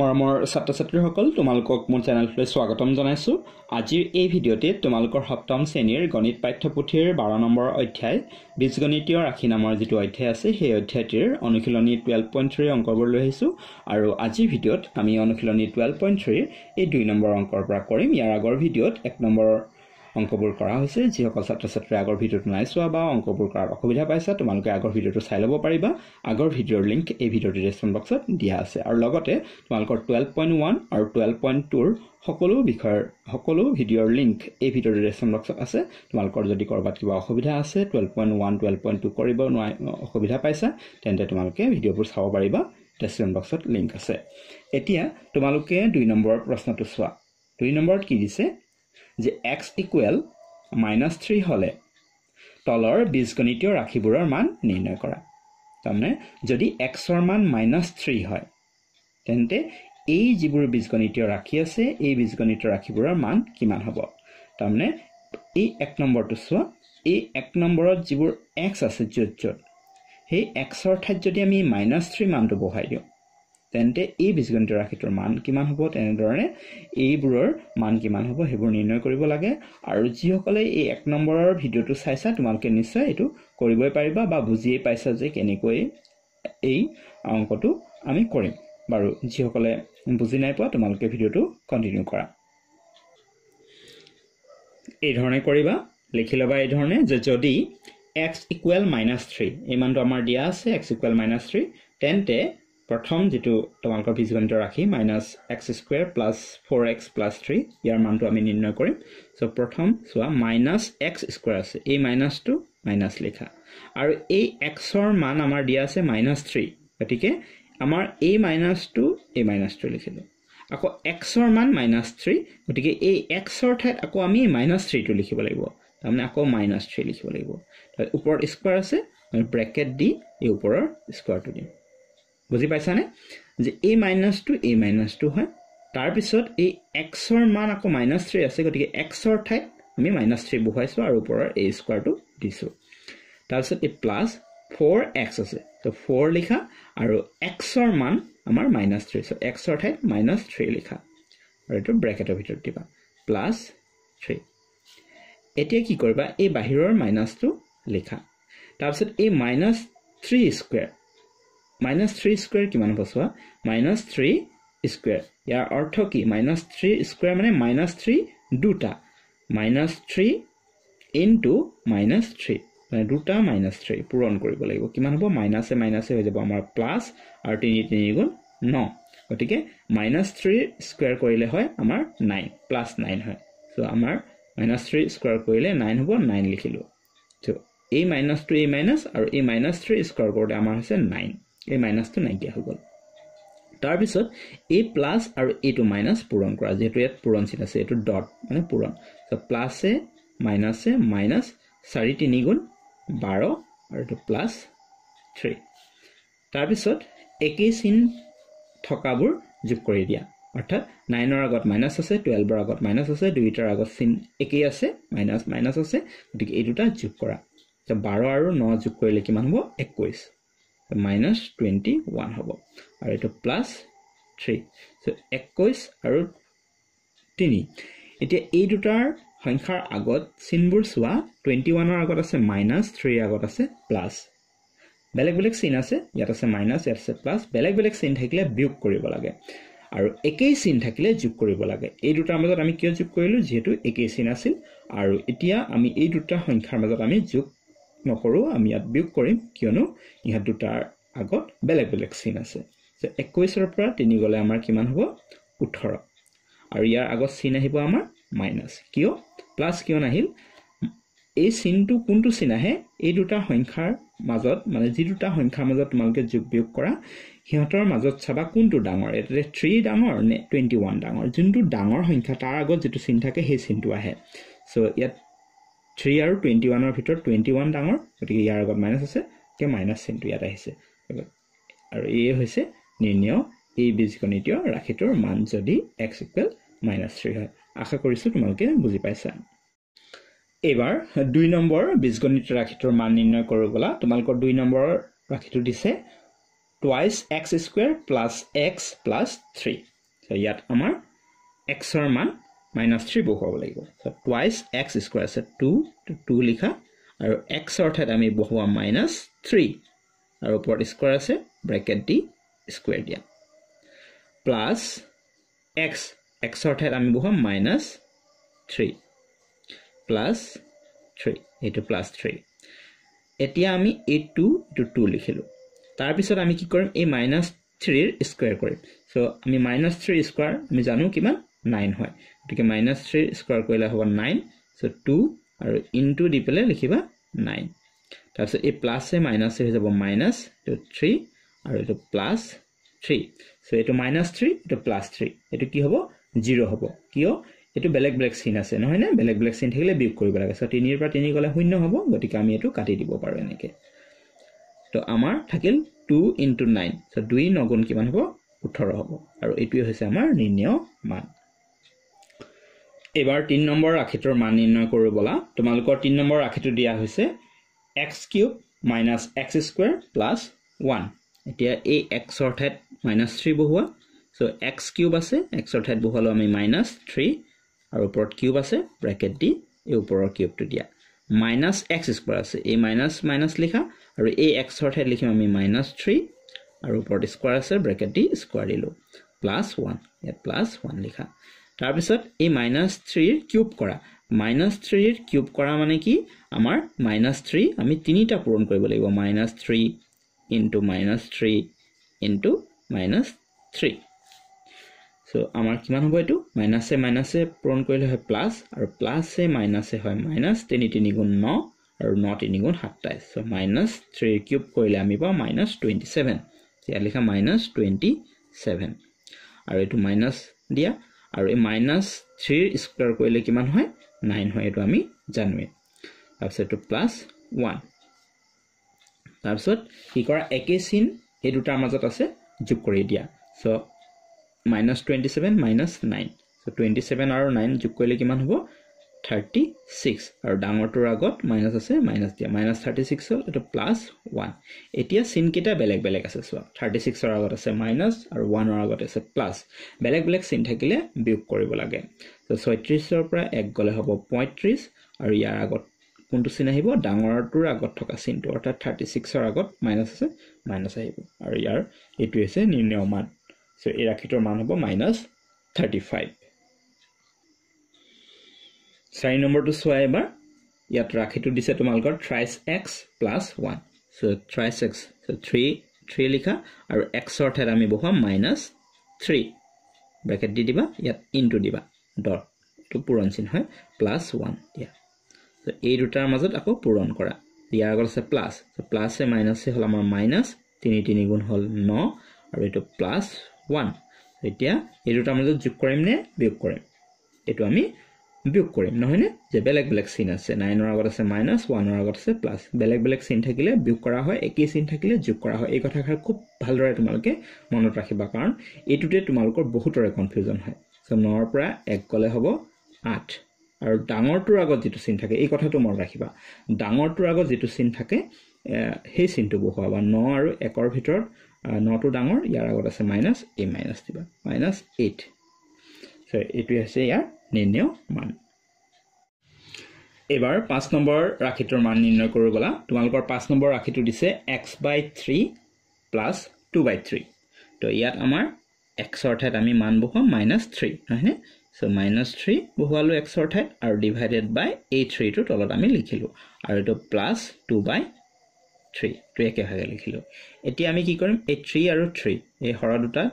মৰমৰ ছাত্ৰছাত্ৰীসকল তোমালোকক মোৰ চেনেললৈ স্বাগতম জনাইছো আজিৰ এই ভিডিঅ'তে তোমালোকৰ সপ্তম শ্ৰেণীৰ গণিত পাঠ্যপুথিৰ 12 নম্বৰ অধ্যায় বীজগণিতীয় ৰাশি নামৰ যিটো অধ্যায় আছে সেই অধ্যায়টিৰ অনুশীলনী 12.3 অংকবোৰ লৈ আহিছো আৰু আজিৰ ভিডিঅ'ত আমি অনুশীলনী 12.3 এই 2 নম্বৰ অংকৰ পৰা কৰিম ইয়াৰ আগৰ ভিডিঅ'ত 1 নম্বৰ অংকবোৰ কৰা হৈছে যিসকল ছাত্ৰছাত্ৰী আগৰ ভিডিঅ'টো নাই চোৱা বা অংকবোৰ কৰাৰ অসুবিধা পাইছা তোমালোকে আগৰ ভিডিঅ'টো চাই ল'ব পাৰিবা আগৰ ভিডিঅ'ৰ লিংক এই ভিডিঅ'ৰ ডেসক্ৰিপচন বক্সত দিয়া আছে আৰু লগতে তোমালোকৰ 12.1 আৰু 12.2 ৰ সকলো বিষয়ৰ সকলো ভিডিঅ'ৰ লিংক এই ভিডিঅ'ৰ ডেসক্ৰিপচন বক্সত আছে তোমালোকৰ যদি কৰবাত কিবা অসুবিধা আছে 12.1 12.2 কৰিব নোৱাই অসুবিধা পাইছা তেন্তে তোমালোকে ভিডিঅ'বোৰ চাব পাৰিবা ডেসক্ৰিপচন বক্সত লিংক আছে এতিয়া তোমালোকে 2 নম্বৰ প্ৰশ্নটো চোৱা 2 নম্বৰত কি দিছে যে x equal -3 হলে তলৰ বীজগণিতীয় ৰাশিবোৰৰ মান নিৰ্ণয় কৰা তাৰমানে যদি x ৰ মান -3 হয় তেন্তে এই যিবোৰ বীজগণিতীয় ৰাশি আছে এই বীজগণিতীয় ৰাশিবোৰৰ মান কিমান হ'ব তাৰমানে এই 1 নম্বৰটো চোৱা এই 1 নম্বৰত যিবোৰ x আছে য'ত সেই x ৰ ঠাইত যদি আমি -3 মানটো বহাই দিওঁ তেন্তে এই বীজগণিতীয় ৰাশিটোৰ মান কিমান হ'ব তেনেদৰে এইবোৰৰ মান কিমান হ'ব হেবোৰ নিৰ্ণয় কৰিব লাগে আৰু যিসকলে এই 1 নম্বৰৰ ভিডিঅটো চাইছা তোমালকে নিশ্চয় এটো কৰিবই পাৰিবা বা বুজিয়ে পাইছা যে কেনেকৈ এই অংকটো আমি কৰিম বাৰু যিসকলে বুজি নাই পোৱা তোমালকে ভিডিঅটো কন্টিনিউ কৰা এই ধৰণে কৰিবা লিখি লবা এই ধৰণে যে যদি x = -3 এই মানটো আমাৰ দিয়া আছে x = -3 তেন্তে प्रथम जितु तमालको बीजगणित राखि -x² + 4x + 3 यार मानটো আমি নির্ণয় কৰিম সো প্ৰথম সোয়া -x² আছে এই माइनस টু माइनस লেখা আৰু এই x ৰ মান আমাৰ দিয়া আছে -3 গতিকে আমাৰ এই -2 লিখিলো আকৌ x ৰ মান -3 গতিকে এই x ৰ ঠাইত আকৌ আমি -3 টু লিখিব লাগিব তাৰমানে আকৌ -3 লিখিব লাগিব তাৰ ওপৰত স্কয়াৰ আছে আমি ব্ৰ্যাকেট দি এই ওপৰৰ স্কয়াৰ টু দিম বুজি পাইছানে যে a -2 হয় তাৰ পিছত এই x ৰ মান আকৌ -3 আছে গতিকে x ৰ ঠাইত আমি -3 বহাইছো আৰু ওপৰৰ a স্কয়াৰটো দিছো তাৰ পিছত এই প্লাস 4x আছে তো 4 লিখা আৰু x ৰ মান আমাৰ -3 সো x ৰ ঠাইত -3 লিখা আৰু এটো ব্ৰ্যাকেটৰ ভিতৰত দিবা প্লাস 3 এতিয়া কি কৰিবা এই বাহিৰৰ -2 লিখা তাৰ পিছত এই -3² -3² কিমান হ'ব সোৱা -3² ইয়াৰ অৰ্থ কি -3² মানে -3 দুটা -3 * -3 মানে দুটা -3 পূৰণ কৰিব লাগিব কিমান হ'ব মাইনাছে হৈ যাব আমাৰ প্লাস আৰু 3 গুণ 9 গতিকে -3² কৰিলে হয় আমাৰ 9 প্লাস 9 হয় সো আমাৰ -3² কৰিলে 9 হ'ব 9 লিখিলো তো এই -2 এই মাইনাস আৰু এই -3² কৰিলে আমাৰ হৈছে 9 এই -2 নাইকিয়া হৈ গল তাৰ পিছত a প্লাস আৰু a টু মাইনাস পূৰণ কৰা যেটো ইয়াত পূৰণ চিন আছে এটো ডট মানে পূৰণ সো প্লাস এ মাইনাস 3 গুণ 12 আৰু এটো প্লাস 3 তাৰ পিছত একে চিন থকাবোৰ যোগ কৰি দিয়া অৰ্থাৎ 9 ৰ আগত মাইনাস আছে 12 ৰ আগত মাইনাস আছে দুইটাৰ আগত চিন একেই আছে মাইনাস আছে গতিকে এই দুটা যোগ কৰা সো 12 আৰু 9 যোগ কৰিলে কিমান হ'ব 21 -21 হবো আৰ এটা প্লাস 3 সো 21 আৰু 3 এতিয়া এই দুটাৰ সংখ্যাৰ আগত চিনবোৰ সোৱা 21 ৰ আগত আছে -3 আগত আছে প্লাস বেলেগ বেলেগ চিন আছে ইয়াত আছে মাইনাস ইয়াত আছে প্লাস বেলেগ বেলেগ চিন থাকিলে বিয়োগ কৰিব লাগে আৰু একেই চিন থাকিলে যোগ কৰিব লাগে এই দুটাৰ মাজত আমি কি যোগ কৰিলো যেহেতু একেই চিন আছিল আৰু এতিয়া আমি এই দুটা সংখ্যাৰ মাজত আমি যোগ নকৰো আমি ইয়াত বিয়োগ কৰিম কিয়নো ইহা দুটাৰ আগত বেলেগ বেলেগ চিন আছে সো 21 ৰ পৰা 3 গলে আমাৰ কিমান হ'ব 18 আৰু ইয়াৰ আগত চিন আহিব আমাৰ মাইনাস কিয় প্লাস কিয় নাহিল এই চিনটো কোনটো চিন আহে এই দুটা সংখ্যাৰ মাজত মানে যি দুটা সংখ্যাৰ মাজত তোমালকে যোগ বিয়োগ কৰা হিহঁতৰ মাজত ছাবা কোনটো ডাঙৰ এতে 3 ডাঙৰ নে 21 ডাঙৰ যোনটো ডাঙৰ সংখ্যা তাৰ আগত যেটো চিন থাকে সেই চিনটো আহে সো ইয়াত 3 আৰু 21 ৰ ভিতৰত 21 ডাঙৰ গতিকে ইয়াৰ আগত মাইনাস আছে কে মাইনাস চিনটো ইয়াত আহিছে আৰু এই হৈছে নিৰ্ণয় এই বীজগণিতীয় ৰাশিটোৰ মান যদি x = -3 হয় আশা কৰিছো তোমালোকে বুজি পাইছা এবাৰ 2 নম্বৰ বীজগণিতীয় ৰাশিটোৰ মান নিৰ্ণয় কৰিব গলা তোমালোকৰ 2 নম্বৰ ৰাশিটো দিছে twice x square plus x plus 3. So, yet amar x or man minus 3 bohwab lagbo. So, twice x square. So, 2 to 2 likha. Aru x or that ami bohwab minus 3. Aru pot square se bracket d square dia. Plus x. X or that ami bohwab minus 3. Plus 3. A to plus 3. Etia ami a 2 to 2 likhilo. Tarpisor ami ki korim a minus 3 square korim. So ami minus 3 square ami janu kiman 9 hoy. Tike minus 3 square koila hoba 9. So 2 aru into dipele likhiba 9. Tarpisor a plus a minus a hoba minus to 3 aru to plus 3. So eto minus 3 to plus 3. Eto ki hobo 0 hobo. Kiyo eto belek black sin ase no hoy na belek black sin thekile biog koribo lage. So 3 par 3 gole hunno hobo gotike ami eto kati dibo paru eneke. So, amar thakil 2 into 9. So, 2 nogun kiman hobo 18 hobo. Aru etu hoise amar nirneyo man. Ebar 3 number rakhitor man nirnoy koribola. Tomalokor 3 number rakhitor dia hoise x cube minus x square plus 1. Etia a x or that minus 3 bohua. So, x cube ase x or that bohalo ami minus 3 aru upor cube ase bracket di e upor cube to dia. Minus x square ase a minus minus likha. Aru a x or that likhim ami minus 3 aru upor square ase bracket d square dilo plus 1 yet plus 1 likha tar bisot a minus 3 cube kora minus 3 cube kora mane ki amar minus 3 ami tini ta puron koribo lagibo minus 3 into minus 3 into minus 3 so amar kiman hobo etu minus a puron korile hoy plus aru plus a minus a hoy minus tini tini gun 9 or not in one half ties. So minus 3 cube koile ami pa minus 27. Here likha minus 27. Are it to minus dia? Are a minus 3 square koile kiman hoy 9 hoy to ami janwe. Tapsot to plus 1. Tapsot he kora eke sin he dutar majot ase jog kori dia. So minus 27 minus 9. So 27 or 9 jog koile kiman hobo 36 और डांगर टुर आगत minus আছে minus দিয়া minus 36 হল এটা plus 1 এতিয়া sin কিটা বেলেগ বেলেগ আছে সো 36 এর আগত আছে মাইনাস আর 1 এর আগত আছে প্লাস বেলেগ বেলেগ sin থাকিলে বিয়োগ কৰিব লাগে সো 36 এৰ পৰা 1 গলে হ'ব 35 আৰু ইয়াৰ আগত কোনটো sin আহিব ডাঙৰ টুৰ আগত থকা sinটো অৰ্থাৎ 36 এৰ আগত মাইনাস আছে মাইনাস আহিব আৰু ইয়াৰ এটো আছে নিৰ্ণয় মান সো এই ৰাখিতৰ মান হ'ব -35 Sign number to swiper, yet rakhi to disetumalgot thrice x plus 1. So thrice x, so 3 lika, or x or terami boha minus 3. Bracket d diba, yet into diba, dot to puron sin hai, plus 1. Yeah. So a to termazot ako puron kora. The agor se plus, so plus a minus se holama minus, tini tini gun hol no, or to plus 1. So itia, a to termazot jukorim ne, bukorim. It to me. বিয়োগ কৰিম নহয়নে যে বেলেগ বেলেগ sin আছে 9 ৰ আগত আছে - 1 ৰ আগত আছে প্লাস বেলেগ বেলেগ sin থাকিলে বিয়োগ কৰা হয় একেই sin থাকিলে যোগ কৰা হয় এই কথাখাৰ খুব ভালদৰে তোমালকে মনত ৰাখিবা কাৰণ এটুতে তোমালকৰ বহুতৰে কনফিউজন হয় সো 9 ৰ পৰা 1 গলে হ'ব 8 আৰু ডাঙৰ টুৰ আগত যেটো sin থাকে এই কথাটো মনত ৰাখিবা ডাঙৰ টুৰ আগত যেটো sin থাকে সেই sinটো বহাবা 9 আৰু 1 ৰ ভিতৰত 9 টো ডাঙৰ ইয়াৰ আগত আছে - a - দিবা -8 সো এটো আছে ইয়াৰ নিৰ্ণয় মান এবাৰ 5 নম্বৰ ৰাখিতৰ মান নিৰ্ণয় কৰিবলা তোমালকৰ 5 নম্বৰ ৰাখিটো দিছে x/3 + 2/3 তো ইয়াত আমাৰ x অৰ্থাৎ আমি মান বহাম -3 হয়নে সো -3 বহালো x অৰ্থাৎ আৰু ডিভাইডেড বাই a3 টো তলত আমি লিখিলো আৰু এটো +2/3 তো একে ভাগে লিখিলো এতি আমি কি কৰিম a3 আৰু 3 এই হৰা দুটা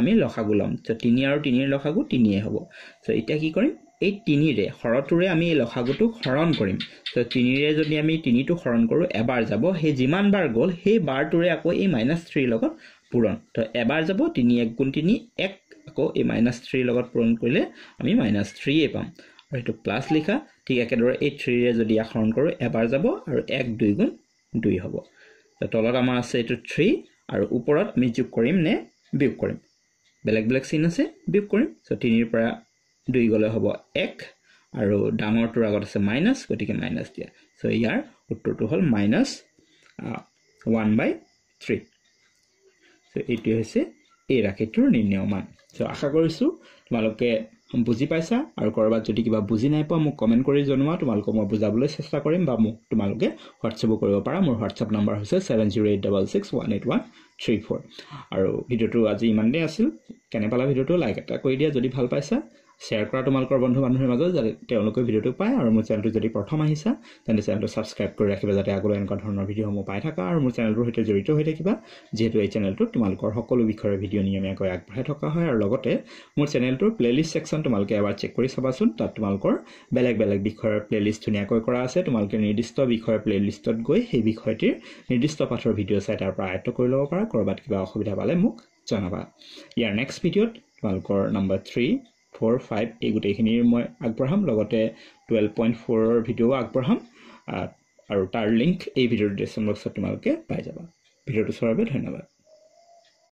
আমি লখাগু লম তো 3 আৰু 3 এৰ লখাগু 3 এ হ'ব সো এটা কি কৰিম এই 3 ৰে হৰটোৰে আমি এই লখাগুটো হৰণ কৰিম তো 3 ৰে যদি আমি 3 টো হৰণ কৰো এবাৰ যাব হে জিমান বাৰ গল হে বাৰটোৰে আকৌ এই -3 লগত পূৰণ তো এবাৰ যাব 3 1 গুণ 3 1 আকৌ এই -3 লগত পূৰণ কৰিলে আমি -3 এ পাম আৰু এটো প্লাস লিখা ঠিক একেদৰে এই 3 ৰে যদি হৰণ কৰো এবাৰ যাব আৰু 1 2 গুণ 2 হ'ব তো তলত আমাৰ আছে এটো 3 আৰু ওপৰত আমি যোগ কৰিম নে বিয়োগ কৰিম Black black sin ase bib korim so 3 r para 2 gole hobo 1 aru dangor tor agot ase minus gotike minus dia so iyar uttor to hol minus -1/3 so এইটো হইছে এই ৰাকেটৰ নিৰ্ণয় মান সো আশা কৰিছো তোমালোকে বুজি পাইছা আৰু কৰবাত যদি কিবা বুজি নাই পা মোক কমেন্ট কৰি জনোৱা তোমালোকক মই বুজাবলৈ চেষ্টা কৰিম বা মোক তোমালোকে WhatsApp কৰিব পাৰা মোৰ WhatsApp নম্বৰ হৈছে 7086618134 আৰু ভিডিওটো আজি ইমানতে আছিল কেনে পালা ভিডিওটো লাইক এটা কৰি দিয়া যদি ভাল পাইছা শেয়াৰ কৰা তোমালোকৰ বন্ধু বান্ধৱীৰ মাজত যাতে তেওঁলোকে ভিডিওটো পায় আৰু মোৰ চেনেলটো যদি প্ৰথম আহিছা তেন্তে চেনেলটো সাবস্ক্ৰাইব কৰি ৰাখিবা যাতে আগলৈ এনেকুৱা ধৰণৰ ভিডিওসমূহ পাই থাকা আৰু মোৰ চেনেলটোৰ সৈতে জড়িত হৈ থাকিবা যেহেতু এই চেনেলটো তোমালোকৰ সকলো বিষয়ৰ ভিডিও নিয়মীয়াকৈ আগবঢ়াই থকা হয় আৰু লগতে মোৰ চেনেলটোৰ প্লেলিষ্ট সেকশন তোমালোকে এবাৰ চেক কৰি চাবাচোন তাত তোমালোকৰ বেলেগ বেলেগ বিষয়ৰ প্লেলিষ্ট ধুনীয়াকৈ কৰা আছে তোমালোকে নিৰ্দিষ্ট বিষয়ৰ প্লেলিষ্টত গৈ সেই বিষয়টিৰ নিৰ্দিষ্ট পাঠৰ ভিডিও চাই তাৰ পৰা আয়ত্ব কৰি ল'ব পাৰা কৰবাত কিবা অসুবিধা পালে মোক জনাবা ইয়াৰ নেক্সট ভিডিওত তোমালোকৰ নম্বৰ 3, 4, 5 এই গুটেইখিনিৰ মই আগবঢ়াম লগতে 12.4 ৰ ভিডিও আগবঢ়াম আৰু তাৰ লিংক এই ভিডিওৰ ডেছক্ৰিপচনত তোমালোকে পাই যাবা ভিডিওটো চোৱাৰ বাবে ধন্যবাদ